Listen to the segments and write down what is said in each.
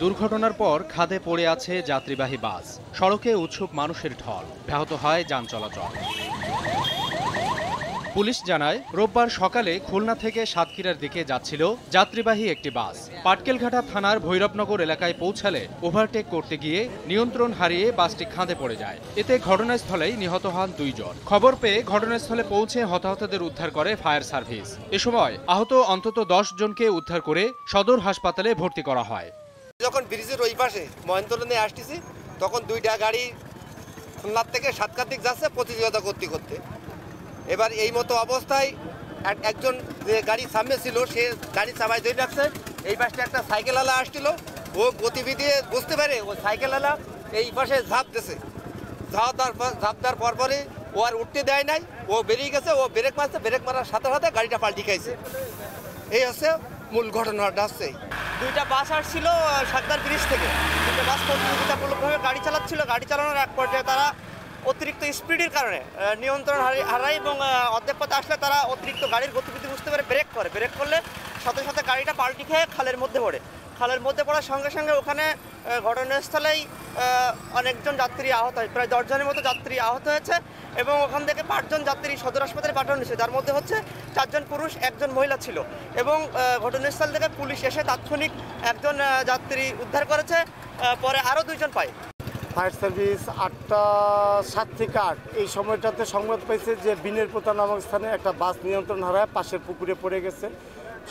दुर्घटनार पर खादे पड़े आछे यात्रीबाही बस सड़के उत्सुक मानुषेर ढल व्याहत हय जान चलाचल। पुलिश जानाय रविवार सकाले खुलना थेके सातक्षीरार दिके जाच्छिलो यात्रीबाही एकटी बस। पाटकेलघाटा थानार भैरवनगर एलाकाय पौंछाले ओभारटेक करते गिये नियंत्रण हारिये बसटी खादे पड़े जाय। एते घटनास्थलेई निहत हन दुइजन। खबर पेये घटनास्थले पौंछे हताहतदेर उद्धार करे फायर सार्भिस। ए समय आहत अंतत 10 जनके उद्धार करे सदर हासपाताले भर्ती करा हय। যখন ব্রিজের ওই পাশে মহেন্দ্রনে আসতেছি তখন দুইটা গাড়ি খুলনা থেকে সাতক্ষীরা দিক যাচ্ছে প্রতিযোগিতা করতে করতে। এবার এই মতো অবস্থায় একজন যে গাড়ি সামনে ছিল সে গাড়ি চাপায় ধরে রাখছে। এই পাশে একটা সাইকেলওয়ালা আসছিল, ও গতিবিধি বুঝতে পারে ও সাইকেলওয়ালা এই পাশে ঝাঁপ দিয়েছে। ঝাঁপ দেওয়ার পরপরই ও আর উঠতে দেয় নাই, ও বেরিয়ে গেছে। ও ব্রেক মারছে, ব্রেক মারার সাথে সাথে গাড়িটা পাল্টি খাইছে। এই হচ্ছে মূল ঘটনাটা। হচ্ছে দুইটা বাস আসছিল সাতক্ষীরা ব্রিজ থেকে, দুইটা বাস প্রতিযোগিতামূলকভাবে গাড়ি চালাচ্ছিল। গাড়ি চালানোর এক পর্যায়ে তারা অতিরিক্ত স্পিডের কারণে নিয়ন্ত্রণ হারায় এবং অর্ধেক পথে আসলে তারা অতিরিক্ত গাড়ির গতিবিধি বুঝতে পেরে ব্রেক করে। ব্রেক করলে সাথে সাথে গাড়িটা পাল্টি খেয়ে খালের মধ্যে পড়ে। খালের মধ্যে পড়ার সঙ্গে সঙ্গে ওখানে ঘটনাস্থলেই অনেকজন যাত্রী আহত হয়, প্রায় 10 জনের মতো যাত্রী আহত হয়েছে এবং ওখান থেকে 5 জন যাত্রী সদর হাসপাতালে পাঠানো হয়েছে, যার মধ্যে হচ্ছে 4 জন পুরুষ 1 জন মহিলা ছিল। এবং ঘটনাস্থল থেকে পুলিশ এসে তাৎক্ষণিক 1 জন যাত্রী উদ্ধার করেছে, পরে আরও 2 জন পায়। ফায়ার সার্ভিস 7 থেকে 8 এই সময়টাতে সংবাদ পাইছে যে বিনের পোতা নামক স্থানে একটা বাস নিয়ন্ত্রণ হারায় পাশের পুকুরে পড়ে গেছে।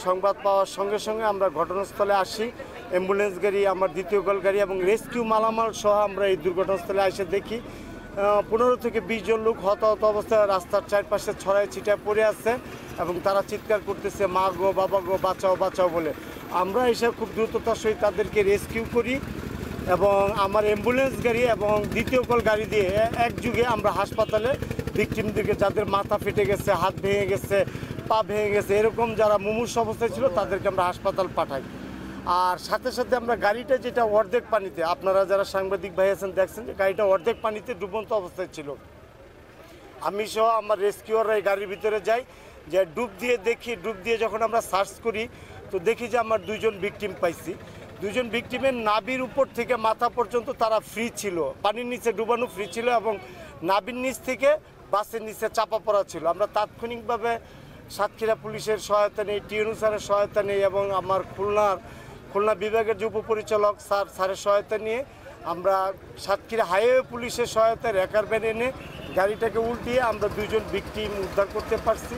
সংবাদ পাওয়ার সঙ্গে সঙ্গে আমরা ঘটনাস্থলে আসি, অ্যাম্বুলেন্স গাড়ি, আমার দ্বিতীয় কল গাড়ি এবং রেস্কিউ মালামাল সহ আমরা এই দুর্ঘটনাস্থলে এসে দেখি 15 থেকে 20 জন লোক হতাহত অবস্থায় রাস্তার চারপাশে ছড়ায় ছিটায় পড়ে আছে এবং তারা চিৎকার করতেছে মা গো বাবা গো বাঁচাও বাঁচাও বলে। আমরা এসে খুব দ্রুততার সহিত তাদেরকে রেস্কিউ করি এবং আমার অ্যাম্বুলেন্স গাড়ি এবং দ্বিতীয় কল গাড়ি দিয়ে একযোগে আমরা হাসপাতালে ভিকটিমদেরকে, যাদের মাথা ফেটে গেছে, হাত ভেঙে গেছে, পা ভেঙে গেছে, এরকম যারা মুমূর্ষু অবস্থায় ছিল তাদেরকে আমরা হাসপাতাল পাঠাই। আর সাথে সাথে আমরা গাড়িটা যেটা অর্ধেক পানিতে, আপনারা যারা সাংবাদিক ভাই আছেন দেখছেন যে গাড়িটা অর্ধেক পানিতে ডুবন্ত অবস্থায় ছিল। আমি সহ আমার রেস্কিউররা এই গাড়ির ভিতরে যাই, যে ডুব দিয়ে দেখি, ডুব দিয়ে যখন আমরা সার্চ করি তো দেখি যে আমার 2 জন ভিকটিম পাইছি। 2 জন ভিকটিমের নাভির উপর থেকে মাথা পর্যন্ত তারা ফ্রি ছিল, পানির নিচে ডুবানো ফ্রি ছিল এবং নাভির নিচ থেকে বাসের নিচে চাপা পড়া ছিল। আমরা তাৎক্ষণিকভাবে সাতক্ষীরা পুলিশের সহায়তা নিই, টিএনও স্যারের সহায়তা নিই এবং আমার খুলনা বিভাগের যে উপপরিচালক স্যারের সহায়তা নিয়ে আমরা সাতক্ষীরা হাইওয়ে পুলিশের সহায়তায় রেকার ভ্যান এনে গাড়িটাকে উল্টিয়ে আমরা 2 জন ভিকটিম উদ্ধার করতে পারছি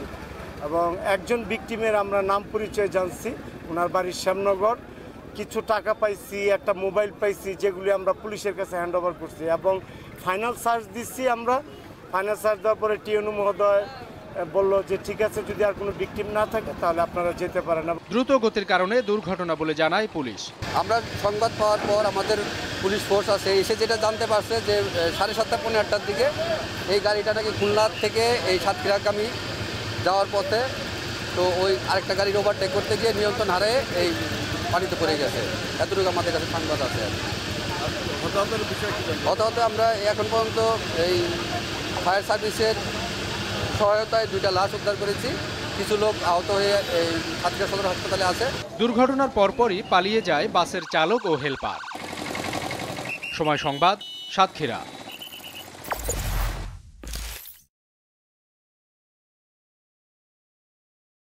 এবং 1 জন ভিকটিমের আমরা নাম পরিচয় জানছি। ওনার বাড়ির শ্যামনগর। কিছু টাকা পাইছি, একটা মোবাইল পাইছি, যেগুলি আমরা পুলিশের কাছে হ্যান্ড ওভার করছি এবং ফাইনাল সার্চ দিচ্ছি। আমরা ফাইনাল সার্চ দেওয়ার পরে টিএনও মহোদয় বললো যে ঠিক আছে, যদি আর কোনো ভিকটিম না থাকে তাহলে আপনারা যেতে পারেন। দ্রুত গতির কারণে দুর্ঘটনা বলে জানায় পুলিশ। আমরা সংবাদ পাওয়ার পর আমাদের পুলিশ ফোর্স আছে, এসে যেটা জানতে পারছে যে 7:30 পৌনে 8টার দিকে এই গাড়িটাকে খুলনা থেকে এই সাতক্ষীরাগামী যাওয়ার পথে তো ওই আরেকটা গাড়ির ওভারটেক করতে গিয়ে নিয়ন্ত্রণ হারে এই পানিতে পড়ে গেছে। এতটুকু আমাদের কাছে সংবাদ আছে। হতাহত আমরা এখন পর্যন্ত এই ফায়ার সার্ভিসের সহায়তায় 2টা লাশ উদ্ধার করেছি, কিছু লোক আহত হয়ে সাতক্ষীরা সদর হাসপাতালে আছে। দুর্ঘটনার পরপরই পালিয়ে যায় বাসের চালক ও হেলপার। সময় সংবাদ, সাতক্ষীরা।